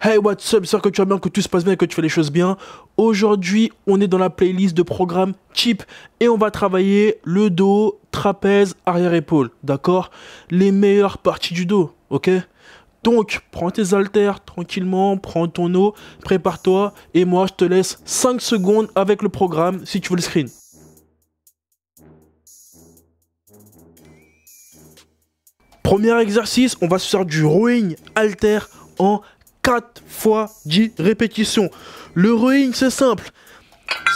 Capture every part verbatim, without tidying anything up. Hey, what's up, j'espère que tu vas bien, que tout se passe bien et que tu fais les choses bien. Aujourd'hui, on est dans la playlist de programme cheap et on va travailler le dos, trapèze, arrière-épaule, d'accord? Les meilleures parties du dos, ok? Donc, prends tes haltères tranquillement, prends ton eau, prépare-toi et moi, je te laisse cinq secondes avec le programme si tu veux le screen. Premier exercice, on va se faire du rowing haltère en quatre fois dix répétitions. Le rowing, c'est simple.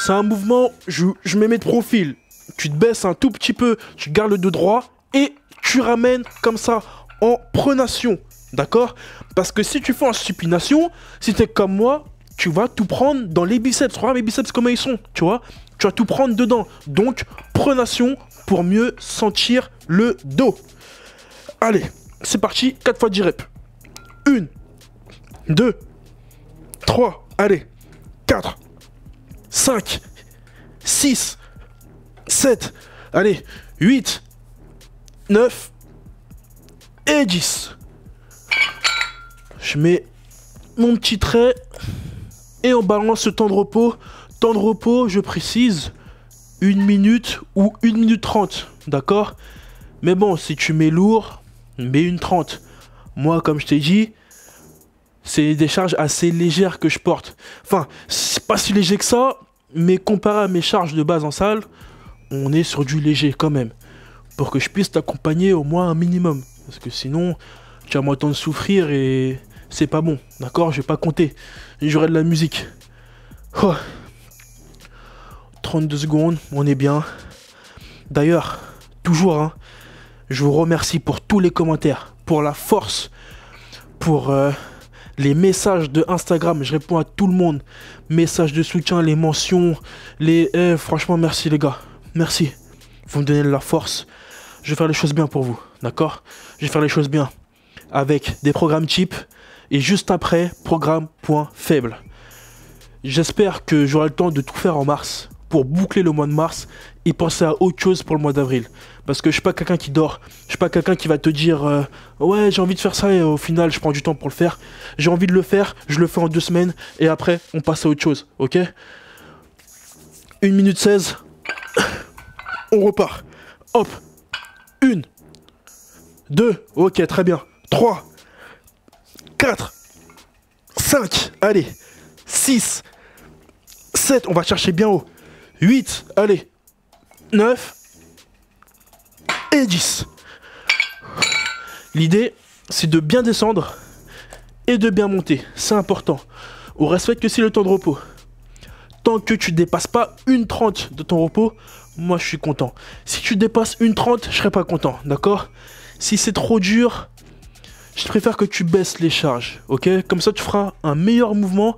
C'est un mouvement, je, je me mets de profil. Tu te baisses un tout petit peu, tu gardes le dos droit et tu ramènes comme ça en pronation. D'accord? Parce que si tu fais en supination, si tu es comme moi, tu vas tout prendre dans les biceps. Regarde mes biceps comment ils sont, tu vois? Tu vas tout prendre dedans. Donc, pronation pour mieux sentir le dos. Allez, c'est parti, quatre fois dix reps. un, deux, trois, allez, quatre, cinq, six, sept, allez, huit, neuf et dix. Je mets mon petit trait et on balance le temps de repos. Temps de repos, je précise, une minute ou une minute trente, d'accord? Mais bon, si tu mets lourd, mets une trente. Moi, comme je t'ai dit, c'est des charges assez légères que je porte. Enfin, c'est pas si léger que ça, mais comparé à mes charges de base en salle, on est sur du léger quand même. Pour que je puisse t'accompagner au moins un minimum. Parce que sinon, tu vas m'entendre souffrir et c'est pas bon. D'accord? Je vais pas compter. J'aurai de la musique. Oh. trente-deux secondes, on est bien. D'ailleurs, toujours, hein, je vous remercie pour tous les commentaires, pour la force, pour... Euh, les messages de Instagram, je réponds à tout le monde. Messages de soutien, les mentions, les... Eh, franchement, merci les gars. Merci. Vous me donnez de la force. Je vais faire les choses bien pour vous. D'accord? Je vais faire les choses bien. Avec des programmes cheap. Et juste après, programme point faible. J'espère que j'aurai le temps de tout faire en mars. Pour boucler le mois de mars. Et penser à autre chose pour le mois d'avril. Parce que je suis pas quelqu'un qui dort. Je suis pas quelqu'un qui va te dire euh, ouais, j'ai envie de faire ça et au final je prends du temps pour le faire. J'ai envie de le faire, je le fais en deux semaines et après on passe à autre chose, ok? une minute seize. On repart. Hop. une, deux, ok, très bien. trois, quatre, cinq, allez. six, sept, on va chercher bien haut. huit, allez. neuf et dix. L'idée, c'est de bien descendre et de bien monter. C'est important. On respecte aussi le temps de repos. Tant que tu ne dépasses pas une trente de ton repos, moi je suis content. Si tu dépasses une trente, je ne serai pas content, d'accord? Si c'est trop dur, je préfère que tu baisses les charges, ok? Comme ça, tu feras un meilleur mouvement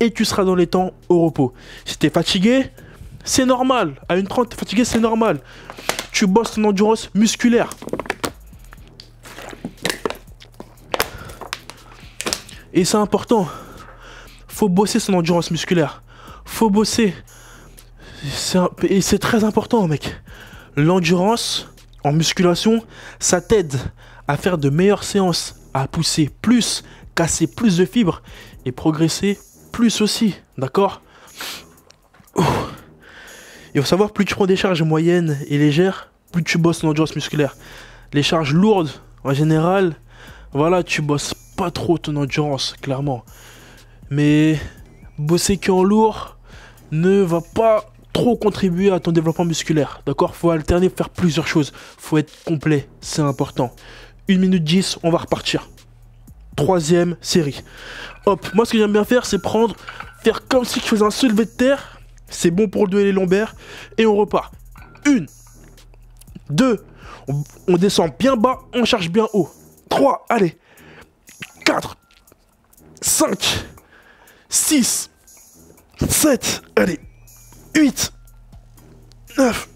et tu seras dans les temps au repos. Si tu es fatigué, c'est normal, à une trente, t'es fatigué, c'est normal. Tu bosses ton endurance musculaire. Et c'est important. Faut bosser son endurance musculaire. Faut bosser. Un... Et c'est très important, mec. L'endurance en musculation, ça t'aide à faire de meilleures séances, à pousser plus, casser plus de fibres et progresser plus aussi, d'accord? Il faut savoir, plus tu prends des charges moyennes et légères, plus tu bosses l'endurance musculaire. Les charges lourdes, en général, voilà, tu bosses pas trop ton endurance, clairement. Mais bosser qu'en lourd ne va pas trop contribuer à ton développement musculaire, d'accord? Faut alterner, faire plusieurs choses. Faut être complet, c'est important. une minute dix, on va repartir. Troisième série. Hop, moi ce que j'aime bien faire, c'est prendre, faire comme si tu faisais un soulevé de terre. C'est bon pour le dos et les lombaires. Et on repart. Une. Deux. On, on descend bien bas. On charge bien haut. Trois. Allez. Quatre. Cinq. Six. Sept. Allez. Huit. Neuf.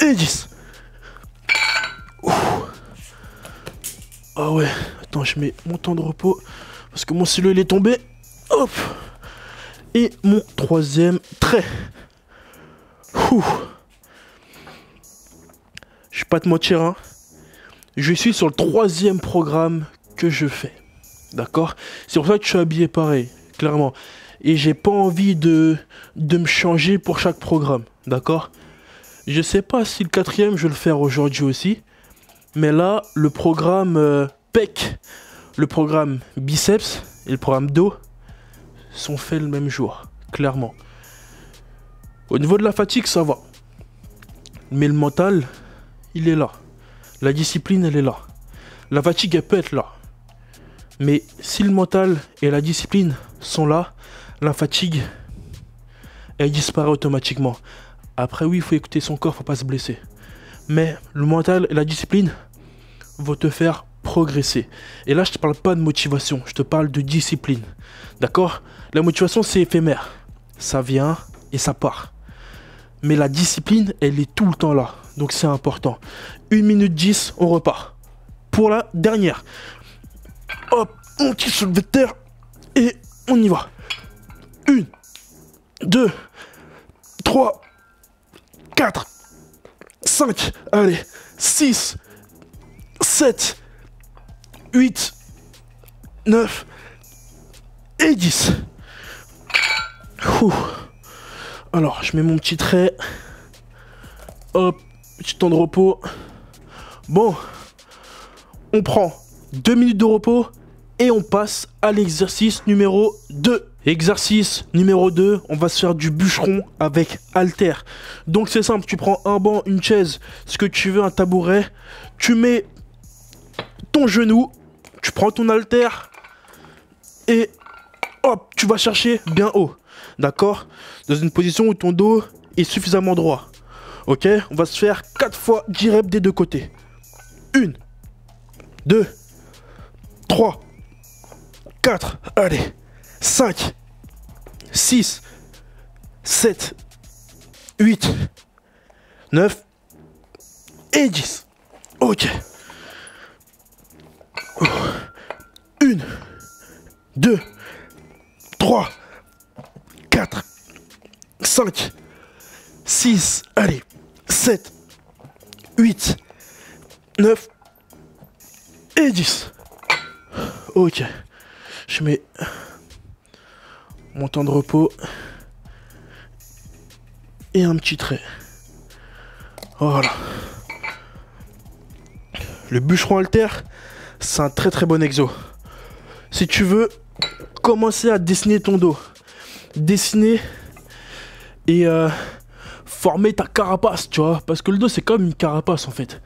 Et dix. Ouh. Ah ouais. Attends, je mets mon temps de repos. Parce que mon stylo, il est tombé. Hop. Et mon troisième trait. Ouh. Je vais pas te mentir, hein. Je suis sur le troisième programme que je fais. D'accord? C'est pour ça que je suis habillé pareil, clairement. Et j'ai pas envie de, de me changer pour chaque programme, d'accord? Je sais pas si le quatrième, je vais le faire aujourd'hui aussi. Mais là, le programme euh, pec, le programme biceps et le programme dos sont faits le même jour, clairement. Au niveau de la fatigue, ça va. Mais le mental, il est là. La discipline, elle est là. La fatigue, elle peut être là. Mais si le mental et la discipline sont là, la fatigue, elle disparaît automatiquement. Après, oui, il faut écouter son corps, il ne faut pas se blesser. Mais le mental et la discipline vont te faire progresser. Et là, je ne te parle pas de motivation, je te parle de discipline. D'accord? La motivation, c'est éphémère. Ça vient et ça part. Mais la discipline, elle est tout le temps là. Donc, c'est important. une minute dix, on repart. Pour la dernière. Hop, on tire sur le terre et on y va. une, deux, trois, quatre, cinq, allez, six, sept, huit, neuf et dix. Ouh. Alors, je mets mon petit trait. Hop, petit temps de repos. Bon, on prend deux minutes de repos et on passe à l'exercice numéro deux. Exercice numéro deux, on va se faire du bûcheron avec haltère. Donc c'est simple, tu prends un banc, une chaise, ce que tu veux, un tabouret. Tu mets ton genou, tu prends ton haltère et hop, tu vas chercher bien haut. D'accord? Dans une position où ton dos est suffisamment droit. Ok? On va se faire quatre fois dix reps des deux côtés. une, deux, trois, quatre, allez, cinq, six, sept, huit, neuf et dix. Ok. une, deux, trois, quatre, cinq, six, allez, sept, huit, neuf et dix. Ok. Je mets mon temps de repos et un petit trait. Voilà. Le bûcheron haltère, c'est un très très bon exo. Si tu veux commencer à dessiner ton dos, dessiner et euh, former ta carapace, tu vois, parce que le dos c'est comme une carapace en fait.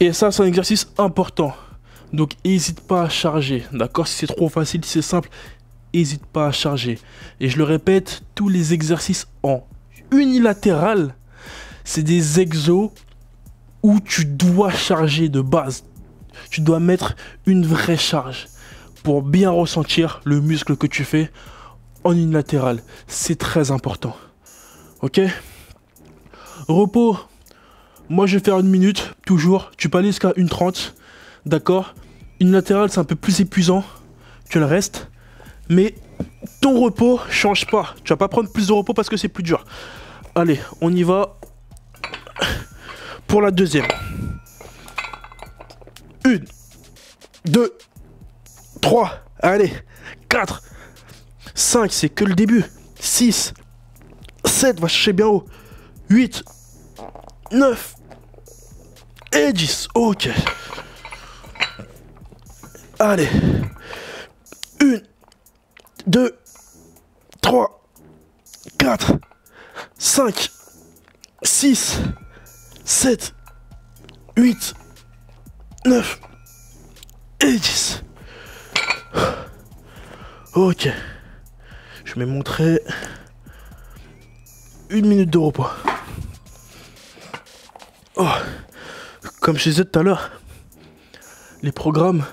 Et ça, c'est un exercice important. Donc n'hésite pas à charger, d'accord? Si c'est trop facile, si c'est simple, n'hésite pas à charger. Et je le répète, tous les exercices en unilatéral, c'est des exos où tu dois charger de base. Tu dois mettre une vraie charge pour bien ressentir le muscle que tu fais en unilatéral. C'est très important. Ok? Repos, moi je vais faire une minute, toujours. Tu peux aller jusqu'à une trente, d'accord? Une latérale, c'est un peu plus épuisant que le reste. Mais ton repos change pas. Tu vas pas prendre plus de repos parce que c'est plus dur. Allez, on y va pour la deuxième. une, deux, trois, allez, quatre, cinq, c'est que le début. six, sept, va chercher bien haut. huit, neuf et dix. Ok. Allez. une, deux, trois, quatre, cinq, six, sept, huit, neuf et dix. Ok. Je vais montrer une minute de repos. Oh. Comme je disais tout à l'heure, les programmes,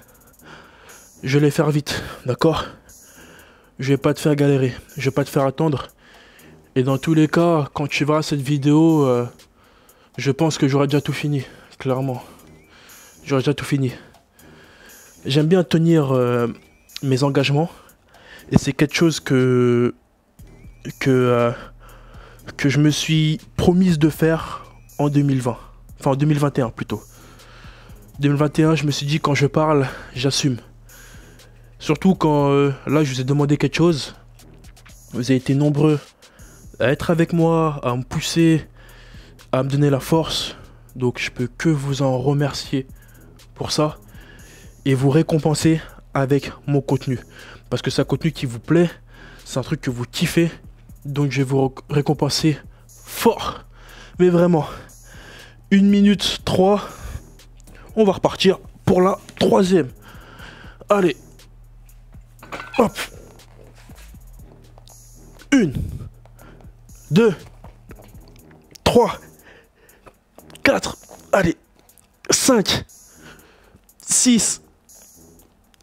je vais les faire vite, d'accord? Je vais pas te faire galérer, je vais pas te faire attendre. Et dans tous les cas, quand tu verras cette vidéo, euh, je pense que j'aurai déjà tout fini, clairement. J'aurai déjà tout fini. J'aime bien tenir euh, mes engagements. Et c'est quelque chose que, que, euh, que je me suis promise de faire en deux mille vingt. Enfin, en deux mille vingt et un plutôt. deux mille vingt et un, je me suis dit, quand je parle, j'assume. Surtout quand, euh, là, je vous ai demandé quelque chose. Vous avez été nombreux à être avec moi, à me pousser, à me donner la force. Donc, je peux que vous en remercier pour ça. Et vous récompenser avec mon contenu. Parce que c'est un contenu qui vous plaît. C'est un truc que vous kiffez. Donc, je vais vous récompenser fort. Mais vraiment. une minute trois. On va repartir pour la troisième. Allez. Hop. une, deux, trois, quatre. Allez. cinq, six,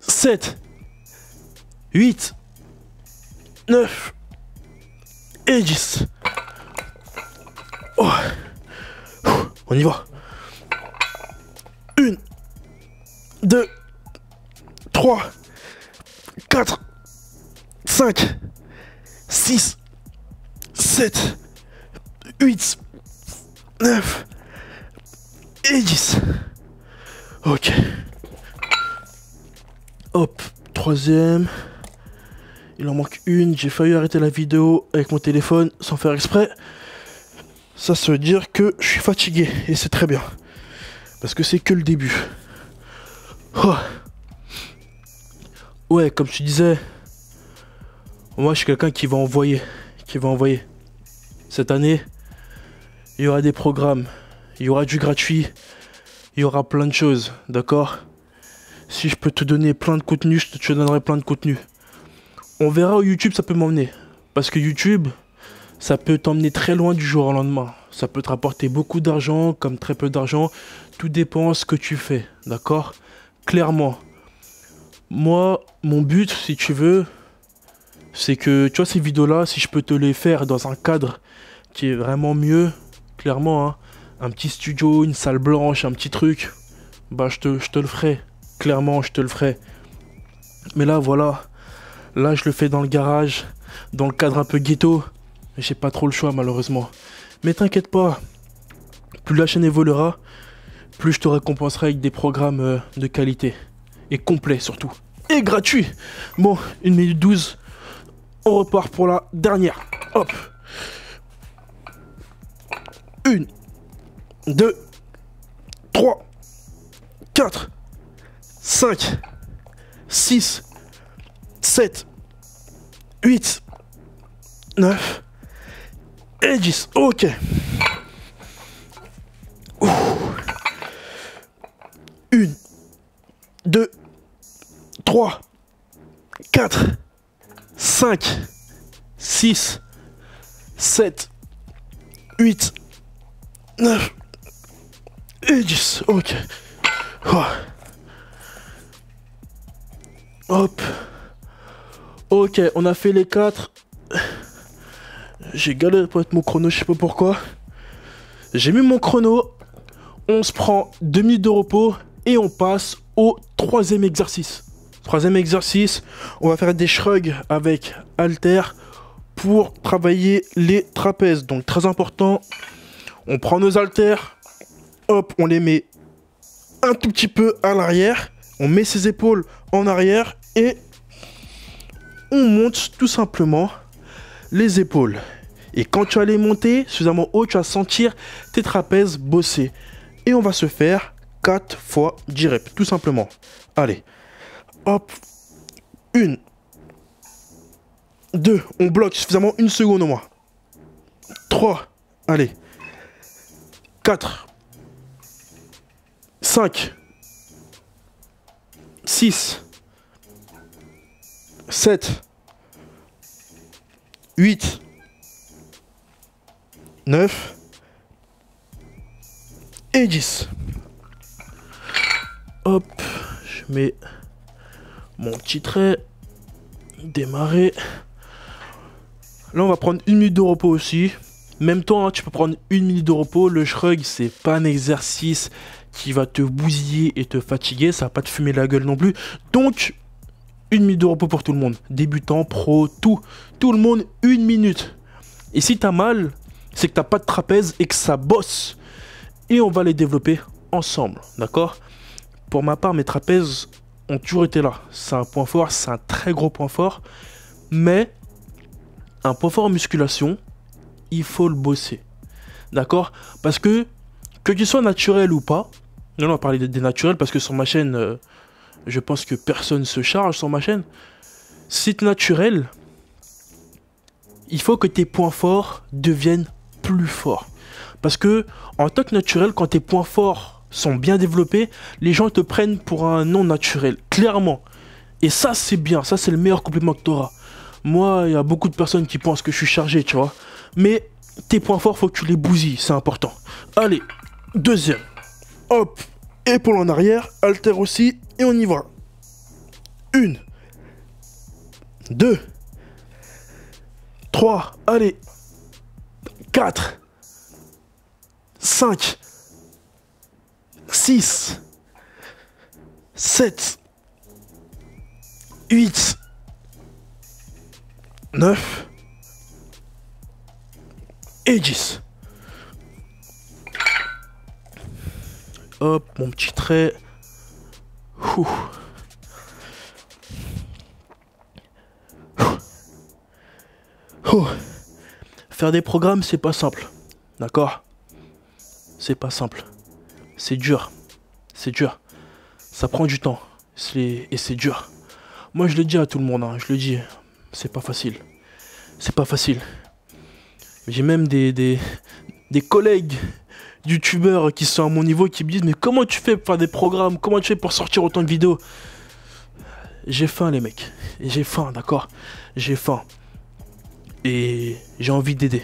sept, huit, neuf et dix. Oh. On y va. une, deux, trois, quatre, cinq, six, sept, huit, neuf et dix. Ok. Hop, troisième. Il en manque une. J'ai failli arrêter la vidéo avec mon téléphone sans faire exprès. Ça se veut dire que je suis fatigué. Et c'est très bien. Parce que c'est que le début. Oh. Ouais, comme tu disais, moi je suis quelqu'un qui va envoyer, qui va envoyer. Cette année, il y aura des programmes, il y aura du gratuit, il y aura plein de choses, d'accord? Si je peux te donner plein de contenu, je te, te donnerai plein de contenu. On verra où YouTube ça peut m'emmener, parce que YouTube, ça peut t'emmener très loin du jour au lendemain. Ça peut te rapporter beaucoup d'argent, comme très peu d'argent, tout dépend de ce que tu fais, d'accord? Clairement. Moi, mon but, si tu veux, c'est que, tu vois, ces vidéos-là, si je peux te les faire dans un cadre qui est vraiment mieux, clairement, hein, un petit studio, une salle blanche, un petit truc, bah, je te, je te le ferai. Clairement, je te le ferai. Mais là, voilà, là, je le fais dans le garage, dans le cadre un peu ghetto. J'ai pas trop le choix, malheureusement. Mais t'inquiète pas, plus la chaîne évoluera, plus je te récompenserai avec des programmes euh, de qualité. Et complet surtout. Et gratuit. Bon, une minute douze. On repart pour la dernière. Hop. une, deux, trois, quatre, cinq, six, sept, huit, neuf et dix. Ok. Ouh. une, deux, trois, quatre, cinq, six, sept, huit, neuf et dix. Ok. Oh. Hop. Ok, on a fait les quatre. J'ai galéré pour être mon chrono, je sais pas pourquoi. J'ai mis mon chrono. On se prend deux minutes de repos et on passe au troisième exercice. Troisième exercice, on va faire des shrugs avec haltères pour travailler les trapèzes. Donc très important, on prend nos haltères, hop, on les met un tout petit peu à l'arrière, on met ses épaules en arrière et on monte tout simplement les épaules. Et quand tu as les monter suffisamment haut, tu vas sentir tes trapèzes bosser. Et on va se faire quatre fois dix reps, tout simplement. Allez. Hop, une, deux, on bloque suffisamment une seconde au moins. trois, allez. quatre, cinq, six, sept, huit, neuf et dix. Hop, je mets mon petit trait, démarrer. Là, on va prendre une minute de repos aussi. Même temps, hein, tu peux prendre une minute de repos. Le shrug, c'est pas un exercice qui va te bousiller et te fatiguer. Ça va pas te fumer la gueule non plus. Donc, une minute de repos pour tout le monde. Débutant, pro, tout. Tout le monde, une minute. Et si t'as mal, c'est que t'as pas de trapèze et que ça bosse. Et on va les développer ensemble, d'accord? Pour ma part, mes trapèzes... ont toujours été là. C'est un point fort, c'est un très gros point fort. Mais un point fort en musculation, il faut le bosser. D'accord? Parce que, que tu sois naturel ou pas, non, non, on va parler des naturels parce que sur ma chaîne, euh, je pense que personne se charge sur ma chaîne. Si tu es naturel, il faut que tes points forts deviennent plus forts. Parce que, en tant que naturel, quand tes points forts sont bien développés, les gens te prennent pour un non naturel, clairement. Et ça, c'est bien, ça, c'est le meilleur compliment que tu auras. Moi, il y a beaucoup de personnes qui pensent que je suis chargé, tu vois. Mais tes points forts, faut que tu les bousilles, c'est important. Allez, deuxième. Hop, épaule en arrière, haltère aussi, et on y va. Une, deux, trois, allez, quatre, cinq, six, sept, huit, neuf et dix. Hop, mon petit trait. Ouh. Ouh. Ouh. Faire des programmes, c'est pas simple. D'accord? C'est pas simple. C'est dur. C'est dur. Ça prend du temps. Et c'est dur. Moi, je le dis à tout le monde. Hein. Je le dis. C'est pas facile. C'est pas facile. J'ai même des, des, des collègues youtubeurs qui sont à mon niveau qui me disent mais comment tu fais pour faire des programmes, comment tu fais pour sortir autant de vidéos? J'ai faim les mecs, j'ai faim, d'accord? J'ai faim et j'ai envie d'aider.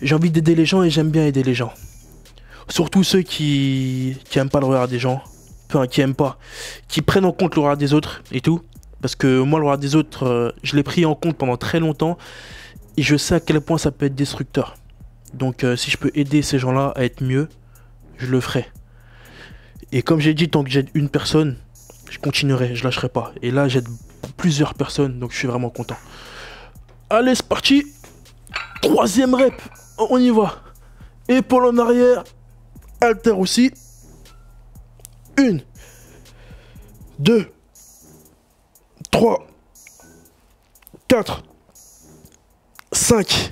J'ai envie d'aider les gens et j'aime bien aider les gens. Surtout ceux qui qui aiment pas le regard des gens, enfin qui aiment pas, qui prennent en compte le regard des autres et tout. Parce que moi le regard des autres, euh, je l'ai pris en compte pendant très longtemps et je sais à quel point ça peut être destructeur. Donc euh, si je peux aider ces gens-là à être mieux, je le ferai. Et comme j'ai dit, tant que j'aide une personne, je continuerai, je lâcherai pas. Et là, j'aide plusieurs personnes, donc je suis vraiment content. Allez, c'est parti. Troisième rep, on y va. Épaule en arrière, haltère aussi. Une, deux, trois, quatre, cinq,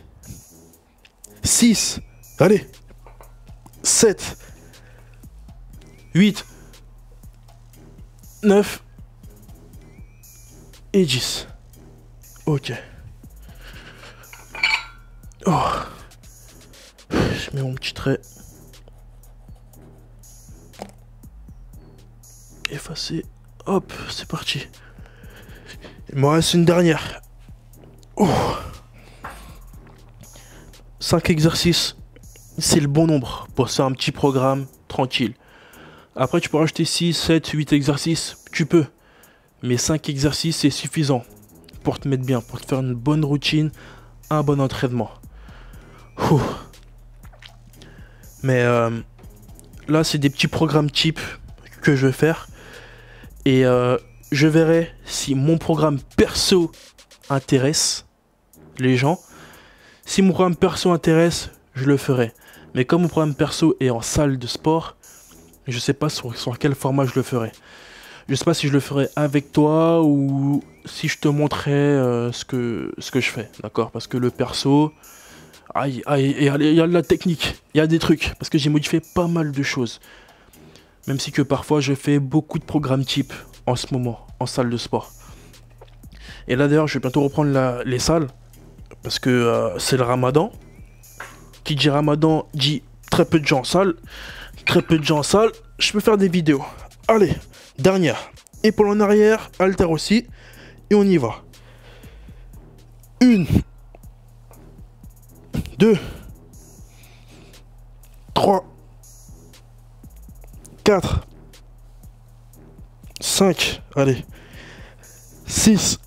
six, allez, sept, huit, neuf et dix. Ok. Oh. Je mets mon petit trait. Effacer. Hop, c'est parti. Il m'en reste une dernière. Oh. cinq exercices, c'est le bon nombre pour faire un petit programme tranquille. Après, tu peux rajouter six, sept, huit exercices, tu peux. Mais cinq exercices, c'est suffisant pour te mettre bien, pour te faire une bonne routine, un bon entraînement. Ouh. Mais euh, là, c'est des petits programmes type que je vais faire. Et euh, je verrai si mon programme perso intéresse les gens. Si mon programme perso intéresse, je le ferai. Mais comme mon programme perso est en salle de sport, je sais pas sur, sur quel format je le ferai. Je sais pas si je le ferai avec toi ou si je te montrerai euh, ce, que, ce que je fais. D'accord? Parce que le perso, aïe, aïe, il y a de la technique, il y a des trucs. Parce que j'ai modifié pas mal de choses. Même si que parfois je fais beaucoup de programmes type en ce moment, en salle de sport. Et là d'ailleurs, je vais bientôt reprendre la, les salles. Parce que euh, c'est le ramadan. Qui dit ramadan dit très peu de gens en salle. Très peu de gens en salle. Je peux faire des vidéos. Allez, dernière. Épaule en arrière, haltère aussi. Et on y va. Une. Deux. Trois. Quatre. Cinq. Allez. Six.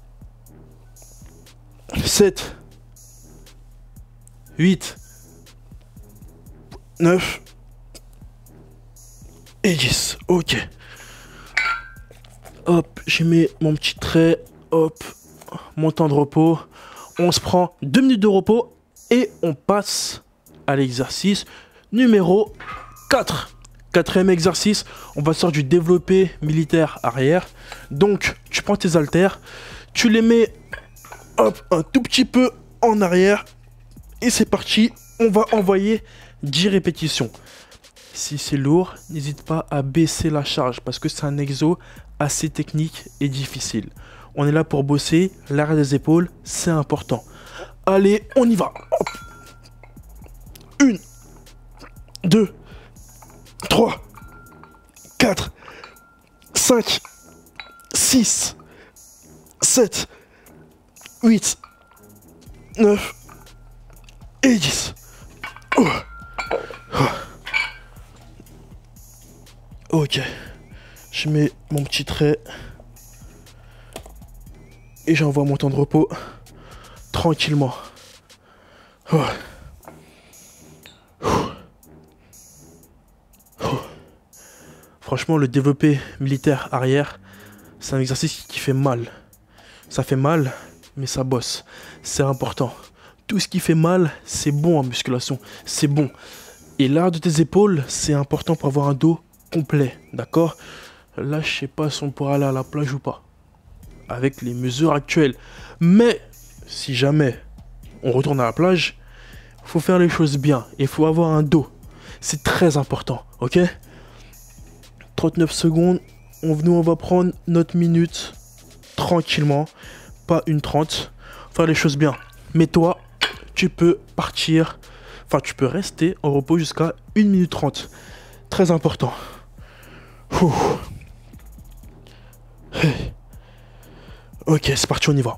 Sept. huit, neuf et dix. Ok. Hop, je mets mon petit trait. Hop, mon temps de repos. On se prend deux minutes de repos et on passe à l'exercice numéro quatre. Quatrième exercice, on va sortir du développé militaire arrière. Donc, tu prends tes haltères, tu les mets hop, un tout petit peu en arrière. Et c'est parti, on va envoyer dix répétitions. Si c'est lourd, n'hésite pas à baisser la charge parce que c'est un exo assez technique et difficile. On est là pour bosser, l'arrière des épaules, c'est important. Allez, on y va. Hop. Une, deux, trois, quatre, cinq, six, sept, huit, neuf et dix. Oh. Oh. Ok, je mets mon petit trait et j'envoie mon temps de repos tranquillement. Oh. Franchement, le développé militaire arrière, c'est un exercice qui fait mal. Ça fait mal, mais ça bosse. C'est important. Tout ce qui fait mal, c'est bon en musculation. C'est bon. Et l'arrière de tes épaules, c'est important pour avoir un dos complet. D'accord? Là, je sais pas si on pourra aller à la plage ou pas. Avec les mesures actuelles. Mais, si jamais on retourne à la plage, il faut faire les choses bien. Il faut avoir un dos. C'est très important. Ok ? trente-neuf secondes, on, nous on va prendre notre minute tranquillement, pas une trente, faire les choses bien. Mais toi, tu peux partir, enfin tu peux rester en repos jusqu'à une minute trente, très important. Ouh. Hey. Ok, c'est parti, on y va.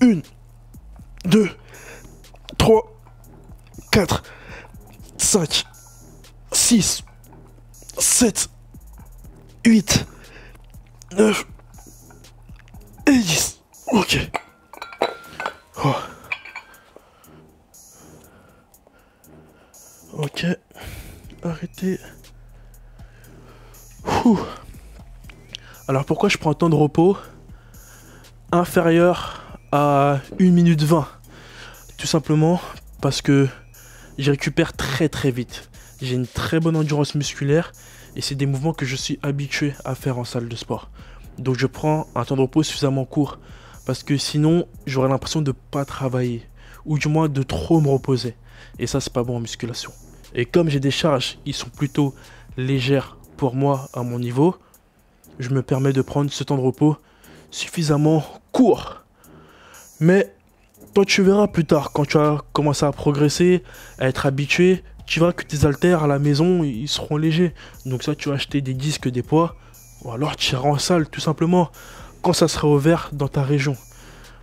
un, deux, trois, quatre, cinq, six, sept, huit, neuf et dix. Ok. Oh. Ok. Arrêtez. Ouh. Alors pourquoi je prends un temps de repos inférieur à une minute vingt? Tout simplement parce que je récupère très très vite. J'ai une très bonne endurance musculaire et c'est des mouvements que je suis habitué à faire en salle de sport. Donc je prends un temps de repos suffisamment court parce que sinon j'aurais l'impression de ne pas travailler ou du moins de trop me reposer. Et ça, c'est pas bon en musculation. Et comme j'ai des charges qui sont plutôt légères pour moi à mon niveau, je me permets de prendre ce temps de repos suffisamment court. Mais toi, tu verras plus tard quand tu as commencé à progresser, à être habitué. Tu verras que tes haltères à la maison, ils seront légers. Donc ça, tu vas acheter des disques, des poids. Ou alors tu iras en salle, tout simplement. Quand ça sera ouvert dans ta région.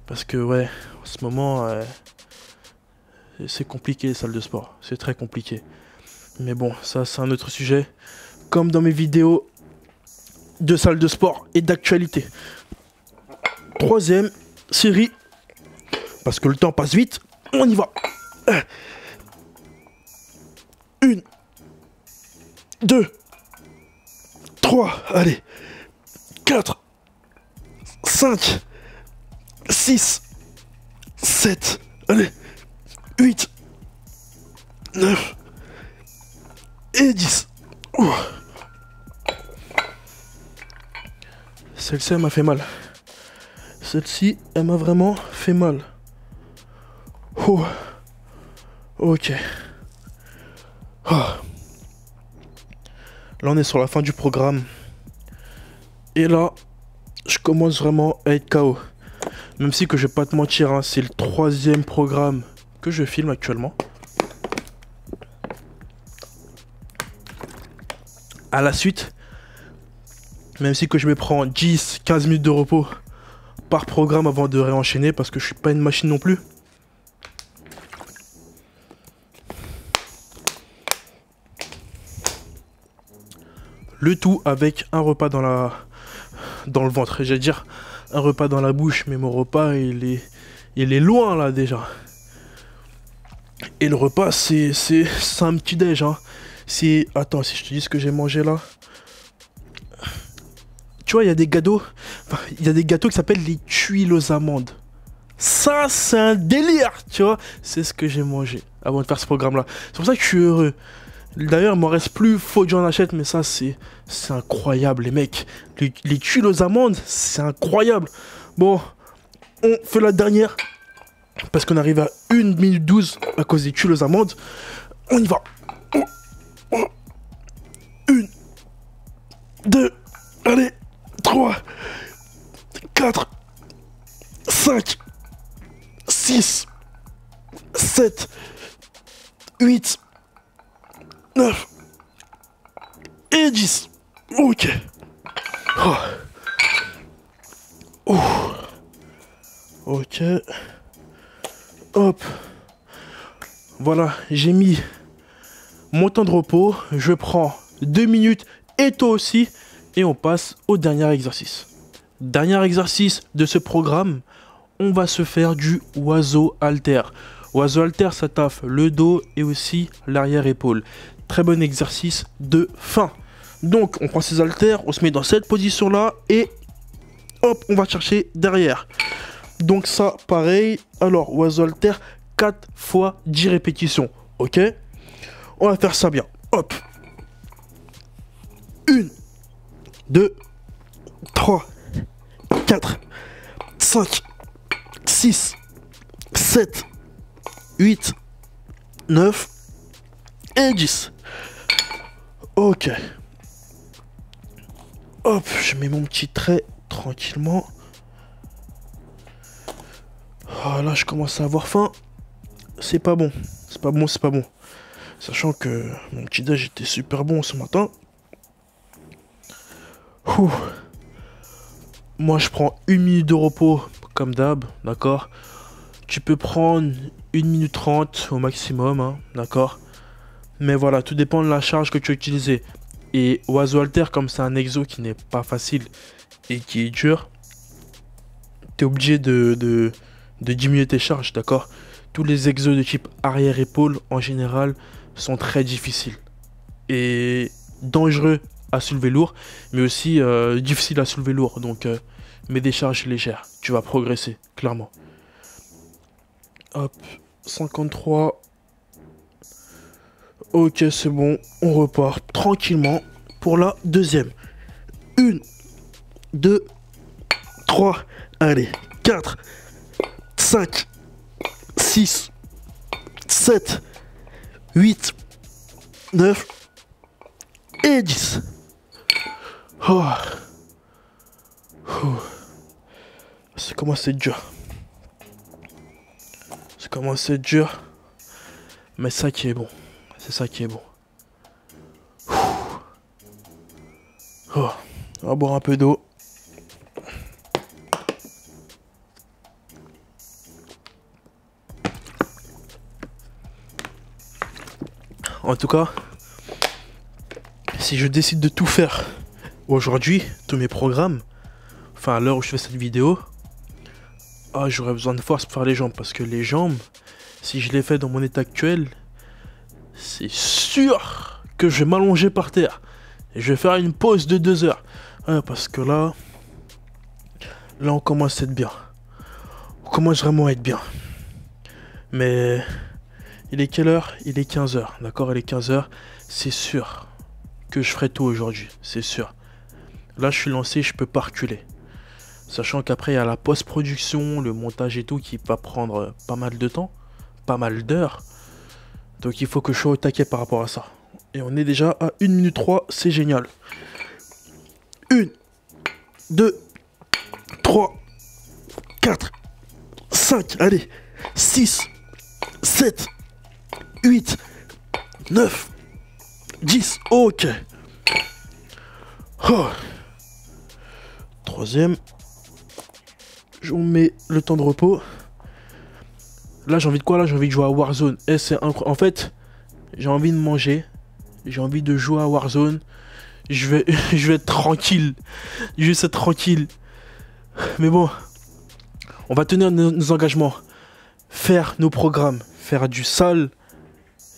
Parce que, ouais, en ce moment, euh, c'est compliqué les salles de sport. C'est très compliqué. Mais bon, ça, c'est un autre sujet. Comme dans mes vidéos de salles de sport et d'actualité. Troisième série. Parce que le temps passe vite. On y va. un, deux, trois, allez, quatre, cinq, six, sept, allez, huit, neuf et dix. Celle-ci, elle m'a fait mal. Celle-ci, elle m'a vraiment fait mal. Oh. Ok. Là, on est sur la fin du programme. Et là, je commence vraiment à être K O. Même si que je vais pas te mentir, hein, c'est le troisième programme que je filme actuellement. À la suite, même si que je me prends dix à quinze minutes de repos par programme avant de réenchaîner parce que je suis pas une machine non plus. Le tout avec un repas dans la dans le ventre, j'allais dire un repas dans la bouche, mais mon repas il est il est loin là déjà. Et le repas c'est c'est un petit déj. Hein. C'est attends, si je te dis ce que j'ai mangé là, tu vois il y a des gâteaux, enfin, il y a des gâteaux qui s'appellent les tuiles aux amandes. Ça, c'est un délire, tu vois. C'est ce que j'ai mangé avant de faire ce programme-là. C'est pour ça que je suis heureux. D'ailleurs, il m'en reste plus, faut que j'en achète, mais ça, c'est incroyable, les mecs. Les, les tuiles aux amandes, c'est incroyable. Bon, on fait la dernière, parce qu'on arrive à une minute douze à cause des tuiles aux amandes. On y va. Une, deux, allez, trois, quatre, cinq, six, sept, huit, neuf et dix. Ok. Oh. Ouh. Ok. Hop. Voilà, j'ai mis mon temps de repos. Je prends deux minutes et toi aussi. Et on passe au dernier exercice. Dernier exercice de ce programme. On va se faire du oiseau halter. Oiseau halter, ça taffe le dos et aussi l'arrière-épaule. Très bon exercice de fin. Donc, on prend ses haltères, on se met dans cette position-là et hop, on va chercher derrière. Donc ça, pareil. Alors, oiseau halter, quatre fois dix répétitions. Ok? On va faire ça bien. Hop. une, deux, trois, quatre, cinq, six, sept, huit, neuf et dix. Ok. Hop, je mets mon petit trait tranquillement. Oh, là, je commence à avoir faim. C'est pas bon. C'est pas bon, c'est pas bon. Sachant que mon petit déj était super bon ce matin. Ouh. Moi, je prends une minute de repos comme d'hab, d'accord? Tu peux prendre une minute trente au maximum, hein, d'accord? Mais voilà, tout dépend de la charge que tu as utilisée. Et oiseau halter, comme c'est un exo qui n'est pas facile et qui est dur, tu es obligé de, de, de diminuer tes charges, d'accord? Tous les exos de type arrière-épaule, en général, sont très difficiles et dangereux à soulever lourd, mais aussi euh, difficiles à soulever lourd. Donc, euh, mets des charges légères, tu vas progresser, clairement. Hop, cinquante-trois. Ok, c'est bon, on repart tranquillement pour la deuxième. une, deux, trois, allez, quatre, cinq, six, sept, huit, neuf et dix. Oh. C'est comment c'est dur. C'est comment c'est dur. Mais ça qui est bon. C'est ça qui est bon. Oh. On va boire un peu d'eau. En tout cas, si je décide de tout faire aujourd'hui, tous mes programmes, enfin à l'heure où je fais cette vidéo, ah, j'aurais besoin de force pour faire les jambes, parce que les jambes, si je les fais dans mon état actuel, c'est sûr que je vais m'allonger par terre. Et je vais faire une pause de deux heures. Ah, parce que là, là on commence à être bien. On commence vraiment à être bien. Mais il est quelle heure? Il est quinze heures. D'accord, il est quinze heures. C'est sûr que je ferai tout aujourd'hui. C'est sûr. Là, je suis lancé, je peux pas reculer. Sachant qu'après, il y a la post-production, le montage et tout qui va prendre pas mal de temps, pas mal d'heures. Donc il faut que je sois au taquet par rapport à ça. Et on est déjà à une minute trois, c'est génial. une, deux, trois, quatre, cinq, allez, six, sept, huit, neuf, dix, ok. Oh. Troisième. On met le temps de repos. Là, j'ai envie de quoi? Là, j'ai envie de jouer à Warzone. Et c'est incroyable. En fait, j'ai envie de manger. J'ai envie de jouer à Warzone. Je vais, je vais être tranquille. Je vais être tranquille. Mais bon, on va tenir nos, nos engagements. Faire nos programmes. Faire du sale.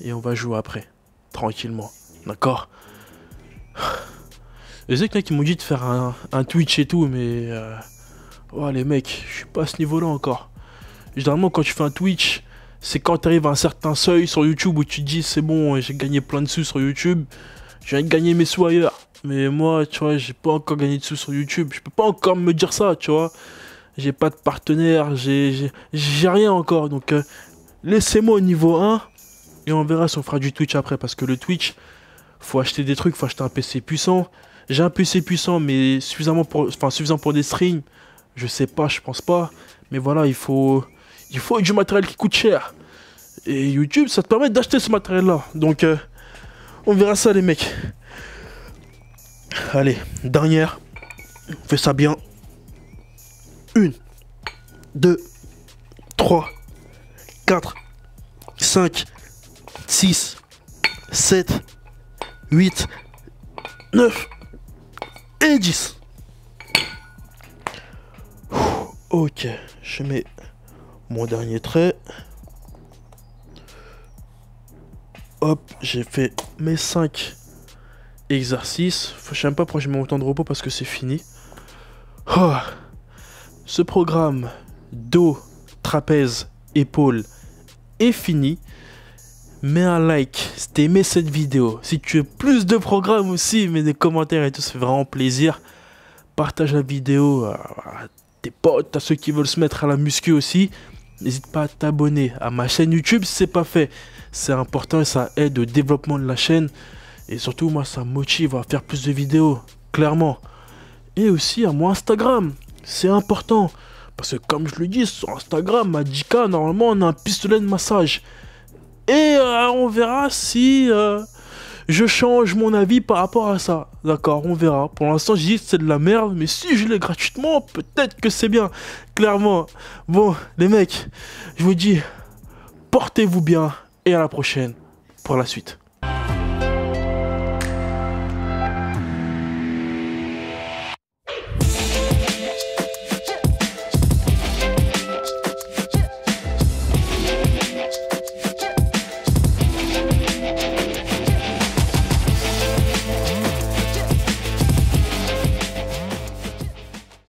Et on va jouer après. Tranquillement. D'accord? Je sais qu'il y en a qui m'ont dit de faire un, un Twitch et tout, mais... Euh, oh, les mecs, je suis pas à ce niveau-là encore. Généralement, quand tu fais un Twitch, c'est quand tu arrives à un certain seuil sur YouTube où tu te dis c'est bon, j'ai gagné plein de sous sur YouTube, je viens de gagner mes sous ailleurs. Mais moi, tu vois, j'ai pas encore gagné de sous sur YouTube, je peux pas encore me dire ça, tu vois. J'ai pas de partenaire, j'ai rien encore. Donc, euh, laissez-moi au niveau un et on verra si on fera du Twitch après. Parce que le Twitch, faut acheter des trucs, faut acheter un P C puissant. J'ai un P C puissant, mais suffisamment pour, enfin, suffisant pour des streams. Je sais pas, je pense pas. Mais voilà, il faut, il faut du matériel qui coûte cher. Et YouTube, ça te permet d'acheter ce matériel-là. Donc, euh, on verra ça, les mecs. Allez, dernière. On fait ça bien. un, deux, trois, quatre, cinq, six, sept, huit, neuf et dix. Ok, je mets mon dernier trait. Hop, j'ai fait mes cinq exercices. Je sais même pas pourquoi je mets mon temps de repos parce que c'est fini. Oh. Ce programme dos, trapèze, épaule est fini. Mets un like si t'as aimé cette vidéo. Si tu veux plus de programmes aussi, mets des commentaires et tout, ça fait vraiment plaisir. Partage la vidéo à tes potes, à ceux qui veulent se mettre à la muscu aussi. N'hésite pas à t'abonner à ma chaîne YouTube si c'est pas fait. C'est important et ça aide au développement de la chaîne. Et surtout, moi, ça me motive à faire plus de vidéos, clairement. Et aussi à mon Instagram. C'est important, parce que comme je le dis, sur Instagram, à dix K, normalement, on a un pistolet de massage. Et euh, on verra si euh, je change mon avis par rapport à ça. D'accord, on verra. Pour l'instant, je dis que c'est de la merde, mais si je l'ai gratuitement, peut-être que c'est bien, clairement. Bon, les mecs, je vous dis, portez-vous bien, et à la prochaine pour la suite.